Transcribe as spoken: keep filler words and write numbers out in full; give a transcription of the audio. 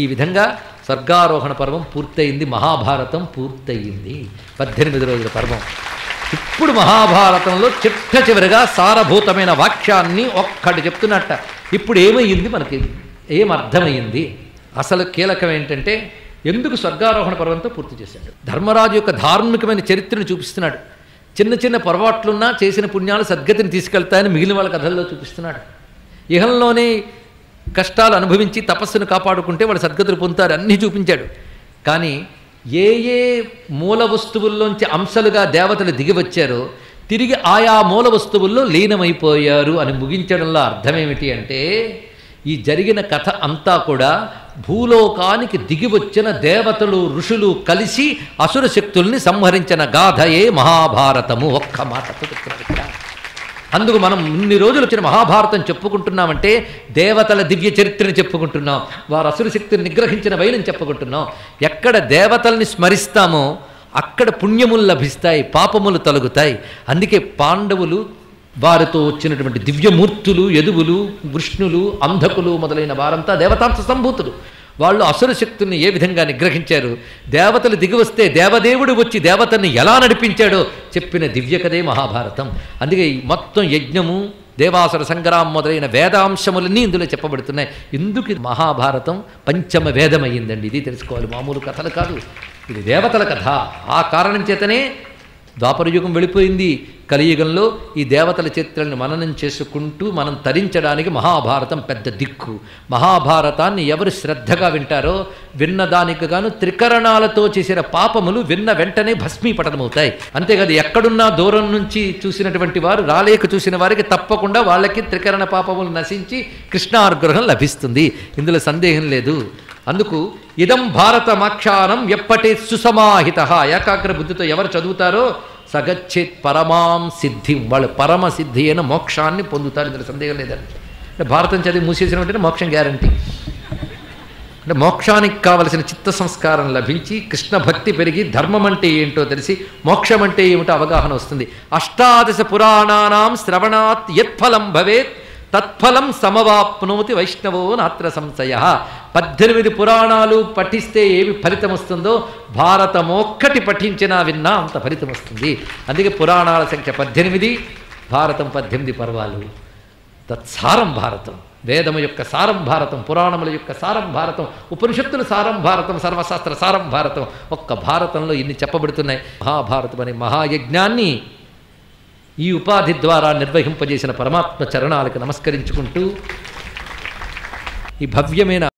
ఈ విధంగా స్వర్గారోహణ పర్వం పూర్తయింది. మహాభారతం పూర్తయింది. పద్దెనిమిది రోజుల పర్వం. ఇప్పుడు మహాభారతంలో చిట్ట చివరిగా సారభూతమైన వాక్యాన్ని ఒక్కటి చెప్తున్నట్ట. ఇప్పుడు ఏమయ్యింది, మనకి ఏమర్థమైంది, అసలు కీలకం ఏంటంటే ఎందుకు స్వర్గారోహణ పర్వంతో పూర్తి చేశాడు. ధర్మరాజు యొక్క ధార్మికమైన చరిత్రను చూపిస్తున్నాడు. చిన్న చిన్న పొరపాట్లున్నా చేసిన పుణ్యాలు సద్గతిని తీసుకెళ్తాయని మిగిలిన వాళ్ళ కథల్లో చూపిస్తున్నాడు. ఇహంలోనే కష్టాలు అనుభవించి తపస్సును కాపాడుకుంటే వాళ్ళు సద్గతులు పొందుతారు అన్నీ చూపించాడు. కానీ ఏ ఏ మూల వస్తువుల్లోంచి అంశాలుగా దేవతలు దిగివచ్చారో తిరిగి ఆయా మూల వస్తువుల్లో లీనమైపోయారు అని ముగించడంలో అర్థమేమిటి అంటే, ఈ జరిగిన కథ అంతా కూడా భూలోకానికి దిగివచ్చిన దేవతలు ఋషులు కలిసి అసుర శక్తుల్ని సంహరించిన గాథయే మహాభారతము. ఒక్క మాట చెప్తున్నాడు. అందుకు మనం ఇన్ని రోజులు వచ్చిన మహాభారతం చెప్పుకుంటున్నామంటే దేవతల దివ్య చరిత్రని చెప్పుకుంటున్నాం, వారు అసుర శక్తిని నిగ్రహించిన వైనం చెప్పుకుంటున్నాం. ఎక్కడ దేవతల్ని స్మరిస్తామో అక్కడ పుణ్యములు లభిస్తాయి, పాపములు తొలగుతాయి. అందుకే పాండవులు, వారితో వచ్చినటువంటి దివ్యమూర్తులు, యదువులు, వృష్ణులు, అంధకులు మొదలైన వారంతా దేవతాంశ సంభూతులు. వాళ్ళు అసుర శక్తుల్ని ఏ విధంగా నిగ్రహించారు, దేవతలు దిగివస్తే దేవదేవుడు వచ్చి దేవతల్ని ఎలా నడిపించాడో చెప్పిన దివ్య కథే మహాభారతం. అందుకే మొత్తం యజ్ఞము, దేవాసుర సంగ్రామం మొదలైన వేదాంశములన్నీ ఇందులో చెప్పబడుతున్నాయి. ఇందుకు మహాభారతం పంచమ వేదమయ్యిందండి. ఇది తెలుసుకోవాలి. మామూలు కథలు కాదు, ఇది దేవతల కథ. ఆ కారణం చేతనే ద్వాపరయుగం వెళ్ళిపోయింది. కలియుగంలో ఈ దేవతల చరిత్రలను మననం చేసుకుంటూ మనం తరించడానికి మహాభారతం పెద్ద దిక్కు. మహాభారతాన్ని ఎవరు శ్రద్ధగా వింటారో విన్నదానికి గాను త్రికరణాలతో చేసిన పాపములు విన్న వెంటనే భస్మీపటనమవుతాయి. అంతేకాదు, ఎక్కడున్నా దూరం నుంచి చూసినటువంటి వారు, రాలేక చూసిన వారికి తప్పకుండా వాళ్ళకి త్రికరణ పాపములు నశించి కృష్ణానుగ్రహం లభిస్తుంది. ఇందులో సందేహం లేదు. అందుకు ఇదం భారతమాఖ్యానం ఎప్పటి సుసమాహిత ఏకాగ్ర బుద్ధితో ఎవరు చదువుతారో సగచ్చేత్ పరమాం సిద్ధిం, వాళ్ళు పరమసిద్ధి అయిన మోక్షాన్ని పొందుతారు. ఇందులో సందేహం లేదండి. అంటే భారతం చదివి మూసేసిన వెంటనే మోక్షం గ్యారంటీ. అంటే మోక్షానికి కావలసిన చిత్త సంస్కారం లభించి కృష్ణ భక్తి పెరిగి ధర్మం అంటే ఏంటో తెలిసి మోక్షం అంటే ఏమిటో అవగాహన వస్తుంది. అష్టాదశ పురాణానాం శ్రవణాత్ యత్ఫలం భవేత్ తత్ఫలం సమవాప్నోతి వైష్ణవో నాత్ర సంశయ. పద్దెనిమిది పురాణాలు పఠిస్తే ఏమి ఫలితం వస్తుందో భారతం ఒక్కటి పఠించినా విన్నా అంత ఫలితం వస్తుంది. అందుకే పురాణాల సంఖ్య పద్దెనిమిది, భారతం పద్దెనిమిది పర్వాలు. తత్సారం భారతం, వేదము యొక్క సారం భారతం, పురాణముల యొక్క సారం భారతం, ఉపనిషత్తుల సారం భారతం, సర్వశాస్త్ర సారం భారతం. ఒక్క భారతంలో ఇన్ని చెప్పబడుతున్నాయి. మహాభారతం అనే మహాయజ్ఞాన్ని ఈ ఉపాధి ద్వారా నిర్వహింపజేసిన పరమాత్మ చరణాలకు నమస్కరించుకుంటూ ఈ భవ్యమైన